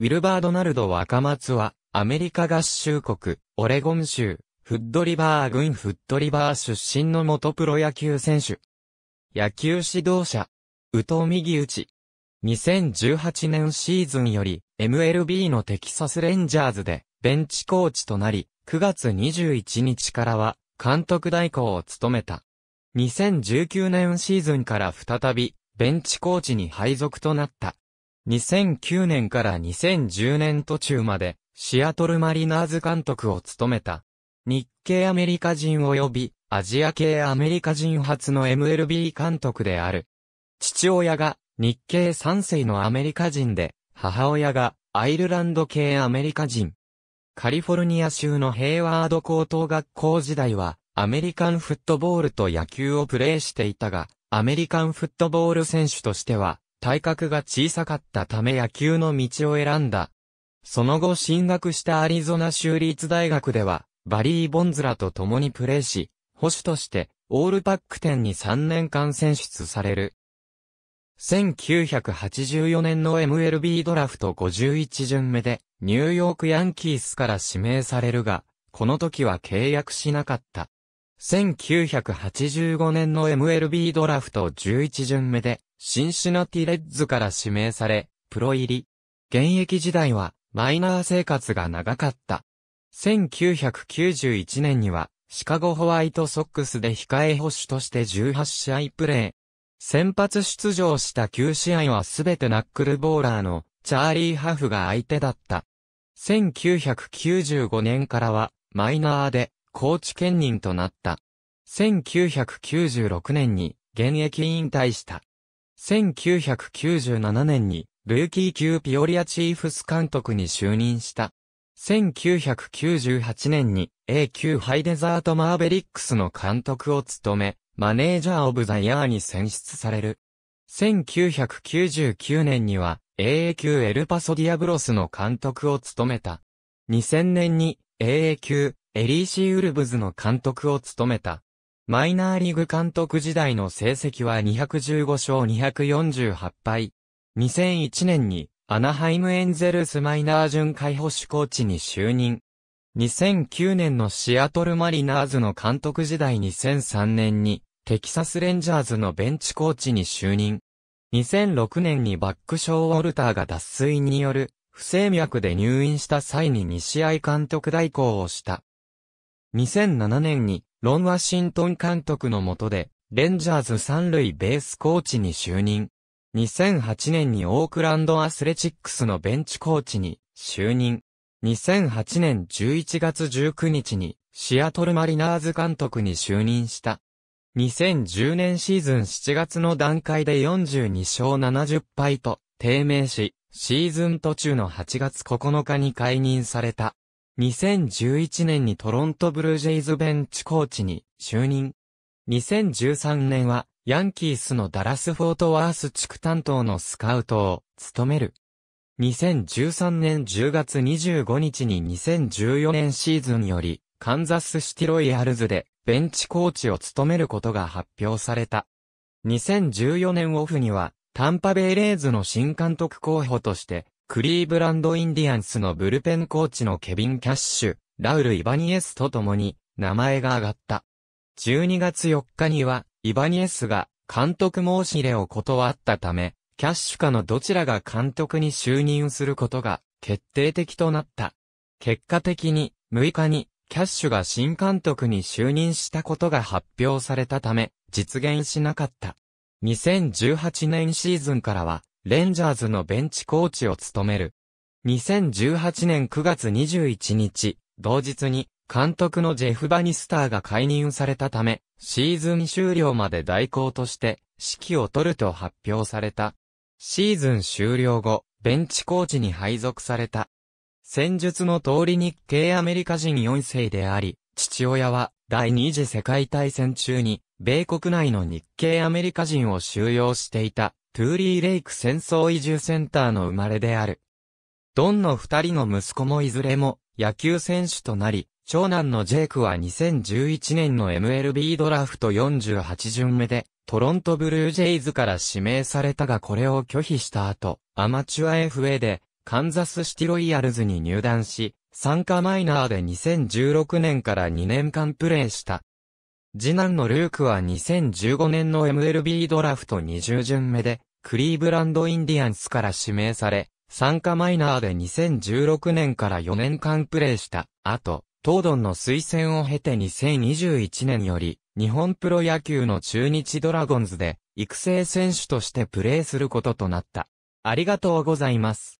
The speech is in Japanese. ウィルバー・ドナルド・ワカマツは、アメリカ合衆国、オレゴン州、フッドリバー郡フッドリバー出身の元プロ野球選手。野球指導者、宇藤右打。2018年シーズンより、MLB のテキサスレンジャーズで、ベンチコーチとなり、9月21日からは、監督代行を務めた。2019年シーズンから再び、ベンチコーチに配属となった。2009年から2010年途中まで、シアトルマリナーズ監督を務めた。日系アメリカ人及び、アジア系アメリカ人初の MLB 監督である。父親が、日系3世のアメリカ人で、母親がアイルランド系アメリカ人。カリフォルニア州のヘイワード高等学校時代は、アメリカンフットボールと野球をプレーしていたが、アメリカンフットボール選手としては、体格が小さかったため野球の道を選んだ。その後進学したアリゾナ州立大学では、バリー・ボンズらと共にプレーし、捕手として、オールパック10に3年間選出される。1984年の MLB ドラフト51巡目でニューヨークヤンキースから指名されるが、この時は契約しなかった。1985年の MLB ドラフト11巡目でシンシナティレッズから指名され、プロ入り。現役時代はマイナー生活が長かった。1991年にはシカゴホワイトソックスで控え捕手として18試合プレー。先発出場した9試合はすべてナックルボーラーのチャーリー・ハフが相手だった。1995年からはマイナーでコーチ兼任となった。1996年に現役引退した。1997年にルーキー級ピオリアチーフス監督に就任した。1998年に A 級ハイデザートマーベリックスの監督を務め、マネージャー・オブ・ザ・イヤーに選出される。1999年には AA 級エルパソディアブロスの監督を務めた。2000年に AA 級エリーシー・ウルブズの監督を務めた。マイナーリーグ監督時代の成績は215勝248敗。2001年にアナハイム・エンゼルスマイナー巡回捕手コーチに就任。2009年のシアトルマリナーズの監督時代2003年にテキサスレンジャーズのベンチコーチに就任。2006年にバックショーウォルターが脱水による不整脈で入院した際に2試合監督代行をした。2007年にロン・ワシントン監督の下でレンジャーズ三塁ベースコーチに就任。2008年にオークランドアスレチックスのベンチコーチに就任。2008年11月19日にシアトルマリナーズ監督に就任した。2010年シーズン7月の段階で42勝70敗と低迷し、シーズン途中の8月9日に解任された。2011年にトロントブルージェイズベンチコーチに就任。2013年はヤンキースのダラス・フォートワース地区担当のスカウトを務める。2013年10月25日に2014年シーズンよりカンザスシティロイヤルズでベンチコーチを務めることが発表された。2014年オフにはタンパベイレイズの新監督候補としてクリーブランドインディアンスのブルペンコーチのケビン・キャッシュ、ラウル・イバニエスと共に名前が挙がった。12月4日にはイバニエスが監督申し入れを断ったため、キャッシュかのどちらが監督に就任することが決定的となった。結果的に6日にキャッシュが新監督に就任したことが発表されたため実現しなかった。2018年シーズンからはレンジャーズのベンチコーチを務める。2018年9月21日、同日に監督のジェフ・バニスターが解任されたためシーズン終了まで代行として指揮を取ると発表された。シーズン終了後、ベンチコーチに配属された。戦術の通り日系アメリカ人4世であり、父親は第二次世界大戦中に、米国内の日系アメリカ人を収容していた、トゥーリー・レイク戦争移住センターの生まれである。ドンの二人の息子もいずれも野球選手となり、長男のジェイクは2011年の MLB ドラフト48巡目で、トロントブルージェイズから指名されたがこれを拒否した後、アマチュアFAでカンザスシティロイヤルズに入団し、参加マイナーで2016年から2年間プレーした。次男のルークは2015年の MLB ドラフト20巡目で、クリーブランドインディアンスから指名され、参加マイナーで2016年から4年間プレーした。後、東ドンの推薦を経て2021年より、日本プロ野球の中日ドラゴンズで、育成選手としてプレーすることとなった。ありがとうございます。